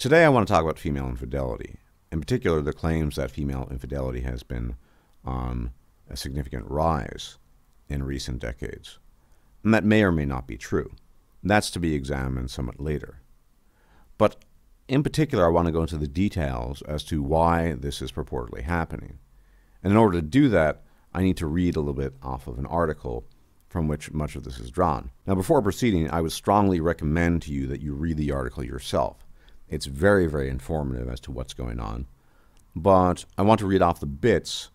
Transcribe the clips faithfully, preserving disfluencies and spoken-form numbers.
Today I want to talk about female infidelity, in particular the claims that female infidelity has been on a significant rise in recent decades. And that may or may not be true. That's to be examined somewhat later. But in particular, I want to go into the details as to why this is purportedly happening. And in order to do that, I need to read a little bit off of an article from which much of this is drawn. Now, before proceeding, I would strongly recommend to you that you read the article yourself. It's very, very informative as to what's going on. But I want to read off the bits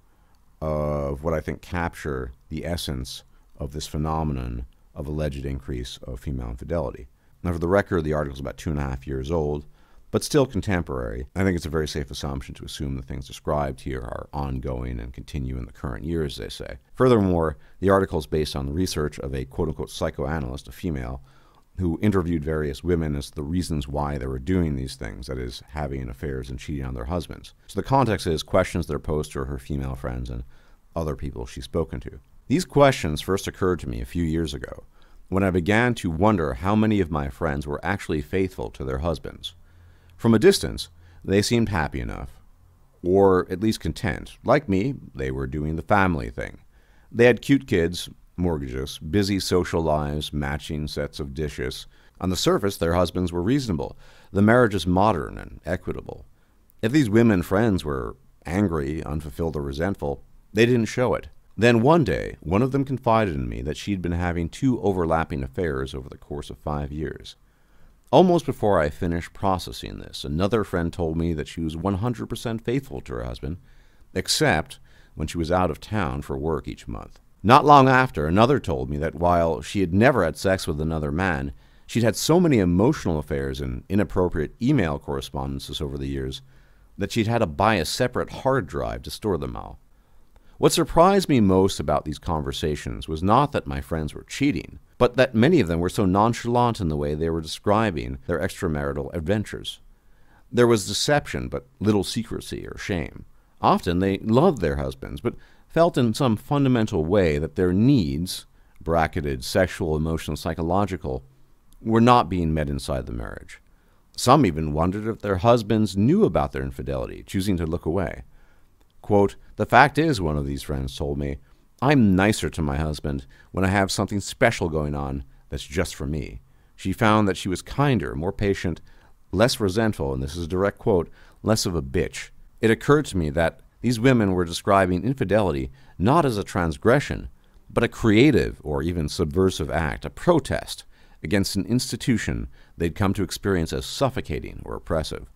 of what I think capture the essence of this phenomenon of alleged increase of female infidelity. Now, for the record, the article is about two and a half years old, but still contemporary. I think it's a very safe assumption to assume the things described here are ongoing and continue in the current year, as they say. Furthermore, the article is based on the research of a quote-unquote psychoanalyst, a female, who interviewed various women as to the reasons why they were doing these things, that is, having affairs and cheating on their husbands. So the context is questions that are posed to her female friends and other people she's spoken to. These questions first occurred to me a few years ago when I began to wonder how many of my friends were actually faithful to their husbands. From a distance, they seemed happy enough, or at least content. Like me, they were doing the family thing. They had cute kids, mortgages, busy social lives, matching sets of dishes. On the surface, their husbands were reasonable. The marriage is modern and equitable. If these women friends were angry, unfulfilled, or resentful, they didn't show it. Then one day, one of them confided in me that she'd been having two overlapping affairs over the course of five years. Almost before I finished processing this, another friend told me that she was one hundred percent faithful to her husband, except when she was out of town for work each month. Not long after, another told me that while she had never had sex with another man, she'd had so many emotional affairs and inappropriate email correspondences over the years that she'd had to buy a separate hard drive to store them all. What surprised me most about these conversations was not that my friends were cheating, but that many of them were so nonchalant in the way they were describing their extramarital adventures. There was deception, but little secrecy or shame. Often they loved their husbands, but felt in some fundamental way that their needs, bracketed sexual, emotional, psychological, were not being met inside the marriage. Some even wondered if their husbands knew about their infidelity, choosing to look away. Quote, "The fact is," one of these friends told me, "I'm nicer to my husband when I have something special going on that's just for me." She found that she was kinder, more patient, less resentful, and this is a direct quote, less of a bitch. It occurred to me that these women were describing infidelity not as a transgression, but a creative or even subversive act, a protest against an institution they'd come to experience as suffocating or oppressive.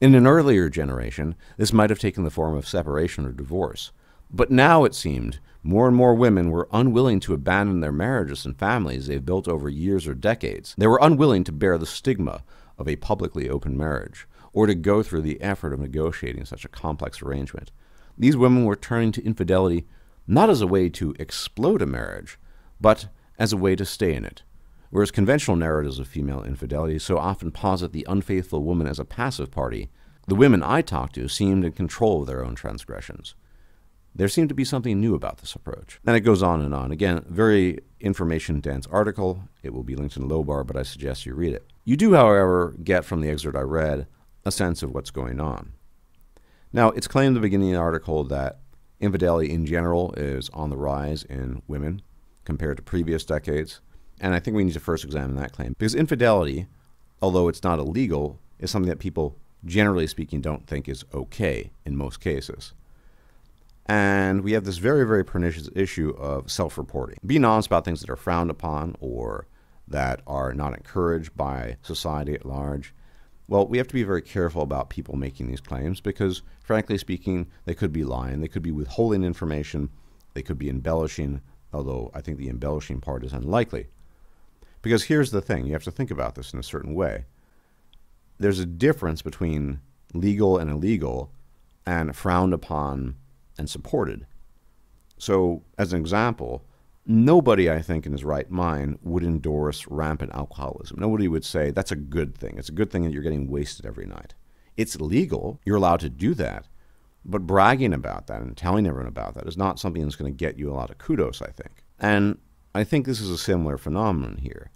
In an earlier generation, this might have taken the form of separation or divorce. But now, it seemed, more and more women were unwilling to abandon their marriages and families they've built over years or decades. They were unwilling to bear the stigma of a publicly open marriage, or to go through the effort of negotiating such a complex arrangement. These women were turning to infidelity not as a way to explode a marriage, but as a way to stay in it. Whereas conventional narratives of female infidelity so often posit the unfaithful woman as a passive party, the women I talked to seemed in control of their own transgressions. There seemed to be something new about this approach. And it goes on and on. Again, very information-dense article. It will be linked in the low bar, but I suggest you read it. You do, however, get from the excerpt I read a sense of what's going on. Now, it's claimed at the beginning of the article that infidelity in general is on the rise in women compared to previous decades. And I think we need to first examine that claim, because infidelity, although it's not illegal, is something that people, generally speaking, don't think is okay in most cases. And we have this very, very pernicious issue of self-reporting. Being honest about things that are frowned upon or that are not encouraged by society at large. Well, we have to be very careful about people making these claims because, frankly speaking, they could be lying. They could be withholding information. They could be embellishing, although I think the embellishing part is unlikely. Because here's the thing, you have to think about this in a certain way. There's a difference between legal and illegal and frowned upon and supported. So, as an example, nobody, I think, in his right mind would endorse rampant alcoholism. Nobody would say, that's a good thing. It's a good thing that you're getting wasted every night. It's legal. You're allowed to do that. But bragging about that and telling everyone about that is not something that's going to get you a lot of kudos, I think. And I think this is a similar phenomenon here.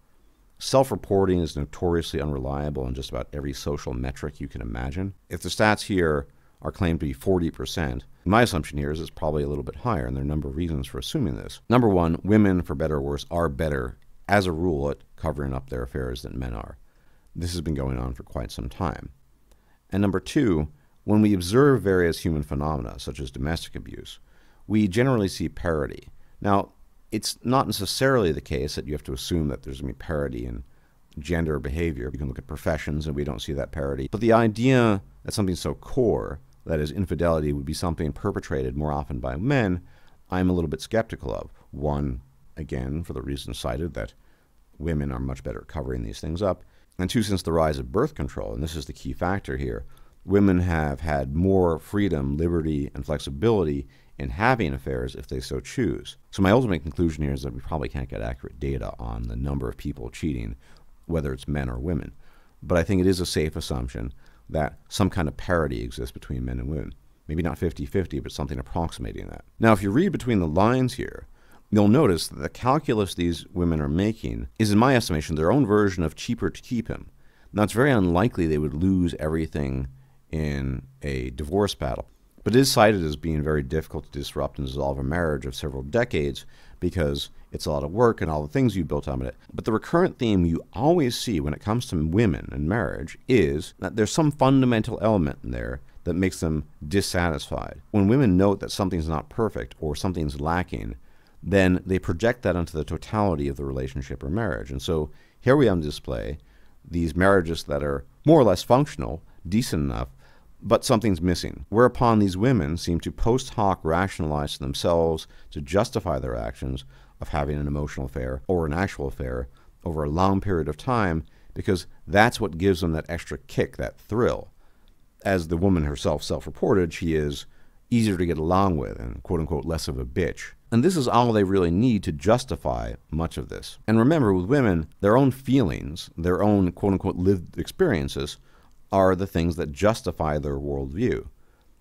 Self-reporting is notoriously unreliable in just about every social metric you can imagine. If the stats here are claimed to be forty percent, my assumption here is it's probably a little bit higher, and there are a number of reasons for assuming this. Number one, women, for better or worse, are better as a rule at covering up their affairs than men are. This has been going on for quite some time. And number two, when we observe various human phenomena, such as domestic abuse, we generally see parity. Now, it's not necessarily the case that you have to assume that there's going to be parity in gender behavior. You can look at professions and we don't see that parity. But the idea that something so core, that is infidelity, would be something perpetrated more often by men, I'm a little bit skeptical of. One, again, for the reason cited that women are much better at covering these things up. And two, since the rise of birth control, and this is the key factor here, women have had more freedom, liberty, and flexibility in having affairs if they so choose. So my ultimate conclusion here is that we probably can't get accurate data on the number of people cheating, whether it's men or women. But I think it is a safe assumption that some kind of parity exists between men and women. Maybe not fifty fifty, but something approximating that. Now, if you read between the lines here, you'll notice that the calculus these women are making is, in my estimation, their own version of cheaper to keep him. Now, it's very unlikely they would lose everything in a divorce battle, but it is cited as being very difficult to disrupt and dissolve a marriage of several decades because it's a lot of work and all the things you built on it. But the recurrent theme you always see when it comes to women and marriage is that there's some fundamental element in there that makes them dissatisfied. When women note that something's not perfect or something's lacking, then they project that onto the totality of the relationship or marriage. And so here we have on display these marriages that are more or less functional, decent enough, but something's missing, whereupon these women seem to post hoc rationalize to themselves to justify their actions of having an emotional affair or an actual affair over a long period of time, because that's what gives them that extra kick, that thrill. As the woman herself self-reported, she is easier to get along with and quote-unquote less of a bitch. And this is all they really need to justify much of this. And remember, with women, their own feelings, their own quote-unquote lived experiences are the things that justify their worldview.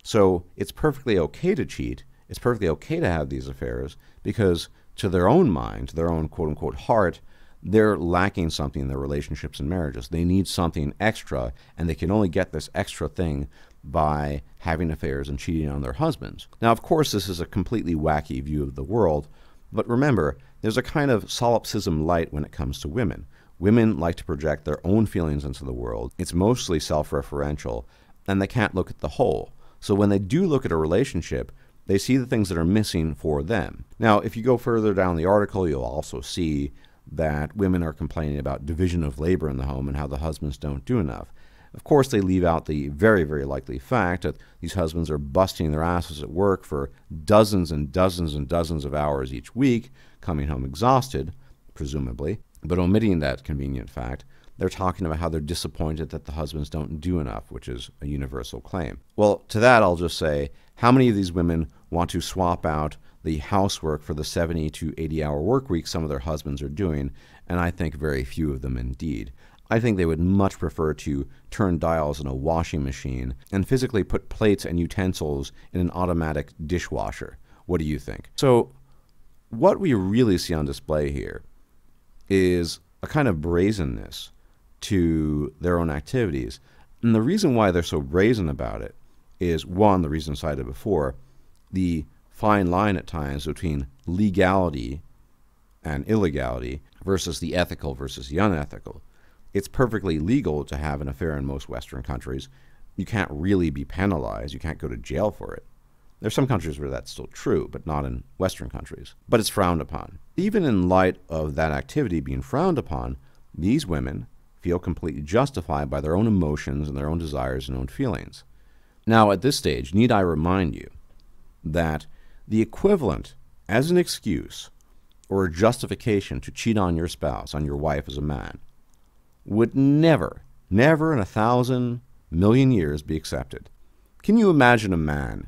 So it's perfectly okay to cheat, it's perfectly okay to have these affairs, because to their own mind, to their own quote-unquote heart, they're lacking something in their relationships and marriages. They need something extra, and they can only get this extra thing by having affairs and cheating on their husbands. Now, of course, this is a completely wacky view of the world, but remember, there's a kind of solipsism light when it comes to women. Women like to project their own feelings into the world. It's mostly self-referential, and they can't look at the whole. So when they do look at a relationship, they see the things that are missing for them. Now, if you go further down the article, you'll also see that women are complaining about division of labor in the home and how the husbands don't do enough. Of course, they leave out the very, very likely fact that these husbands are busting their asses at work for dozens and dozens and dozens of hours each week, coming home exhausted, presumably. But omitting that convenient fact, they're talking about how they're disappointed that the husbands don't do enough, which is a universal claim. Well, to that I'll just say, how many of these women want to swap out the housework for the seventy to eighty hour work week some of their husbands are doing? And I think very few of them indeed. I think they would much prefer to turn dials in a washing machine and physically put plates and utensils in an automatic dishwasher. What do you think? So what we really see on display here is a kind of brazenness to their own activities. And the reason why they're so brazen about it is, one, the reason cited before, the fine line at times between legality and illegality versus the ethical versus the unethical. It's perfectly legal to have an affair in most Western countries. You can't really be penalized. You can't go to jail for it. There's some countries where that's still true, but not in Western countries. But it's frowned upon. Even in light of that activity being frowned upon, these women feel completely justified by their own emotions and their own desires and own feelings. Now, at this stage, need I remind you that the equivalent as an excuse or a justification to cheat on your spouse, on your wife as a man, would never, never in a thousand million years be accepted. Can you imagine a man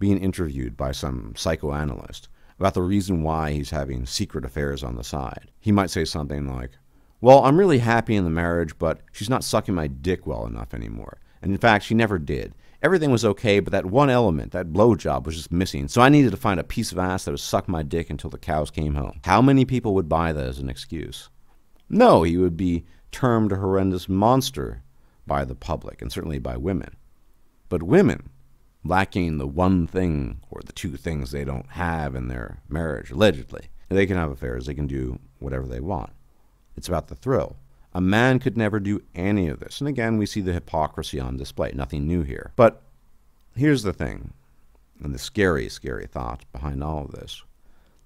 being interviewed by some psychoanalyst about the reason why he's having secret affairs on the side? He might say something like, well, I'm really happy in the marriage, but she's not sucking my dick well enough anymore. And in fact, she never did. Everything was okay, but that one element, that blowjob, was just missing. So I needed to find a piece of ass that would suck my dick until the cows came home. How many people would buy that as an excuse? No, he would be termed a horrendous monster by the public, and certainly by women. But women, lacking the one thing or the two things they don't have in their marriage, allegedly, they can have affairs, they can do whatever they want. It's about the thrill. A man could never do any of this. And again, we see the hypocrisy on display. Nothing new here. But here's the thing, and the scary, scary thought behind all of this.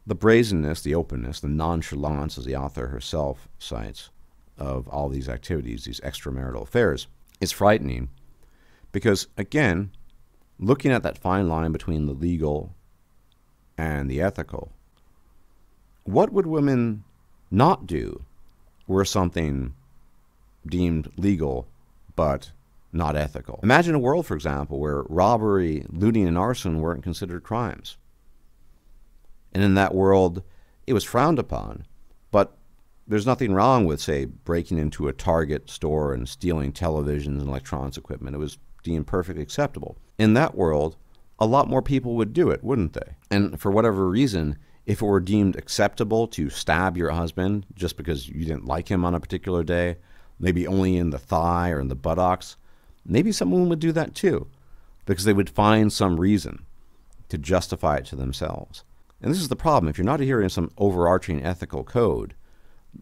The brazenness, the openness, the nonchalance, as the author herself cites, of all these activities, these extramarital affairs, is frightening because, again, looking at that fine line between the legal and the ethical, what would women not do were something deemed legal but not ethical? Imagine a world, for example, where robbery, looting, and arson weren't considered crimes. And in that world, it was frowned upon, but there's nothing wrong with, say, breaking into a Target store and stealing televisions and electronics equipment. It was deemed perfectly acceptable. In that world, a lot more people would do it, wouldn't they? And for whatever reason, if it were deemed acceptable to stab your husband just because you didn't like him on a particular day, maybe only in the thigh or in the buttocks, maybe someone would do that too, because they would find some reason to justify it to themselves. And this is the problem. If you're not adhering to some overarching ethical code,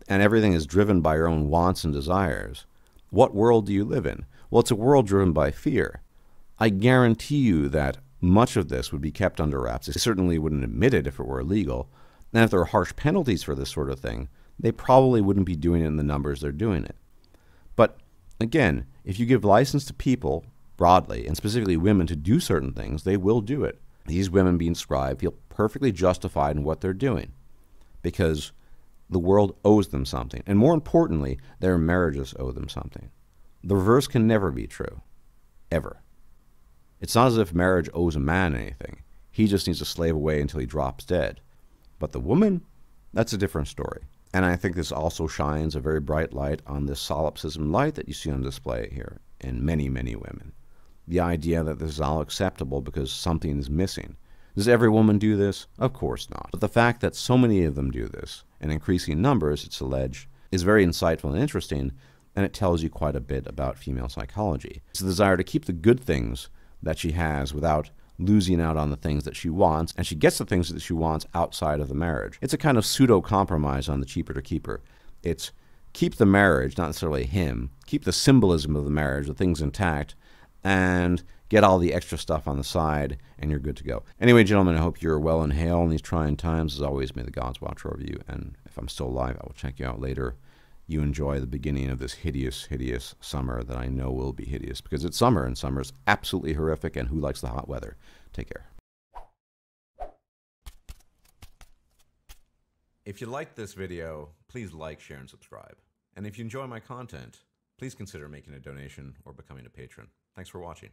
and everything is driven by your own wants and desires, what world do you live in? Well, it's a world driven by fear. I guarantee you that much of this would be kept under wraps. They certainly wouldn't admit it if it were illegal. And if there were harsh penalties for this sort of thing, they probably wouldn't be doing it in the numbers they're doing it. But again, if you give license to people broadly, and specifically women, to do certain things, they will do it. These women being scribed feel perfectly justified in what they're doing because the world owes them something. And more importantly, their marriages owe them something. The reverse can never be true, ever. It's not as if marriage owes a man anything. He just needs to slave away until he drops dead. But the woman, that's a different story. And I think this also shines a very bright light on this solipsism light that you see on display here in many, many women. The idea that this is all acceptable because something is missing. Does every woman do this? Of course not. But the fact that so many of them do this, in increasing numbers, it's alleged, is very insightful and interesting, and it tells you quite a bit about female psychology. It's the desire to keep the good things that she has without losing out on the things that she wants, and she gets the things that she wants outside of the marriage. It's a kind of pseudo-compromise on the cheaper to keeper. It's keep the marriage, not necessarily him, keep the symbolism of the marriage, the things intact, and get all the extra stuff on the side, and you're good to go. Anyway, gentlemen, I hope you're well and hail in these trying times. As always, may the gods watch over you, and if I'm still alive, I will check you out later. You enjoy the beginning of this hideous, hideous summer that I know will be hideous, because it's summer, and summer is absolutely horrific, and who likes the hot weather? Take care. If you liked this video, please like, share, and subscribe. And if you enjoy my content, please consider making a donation or becoming a patron. Thanks for watching.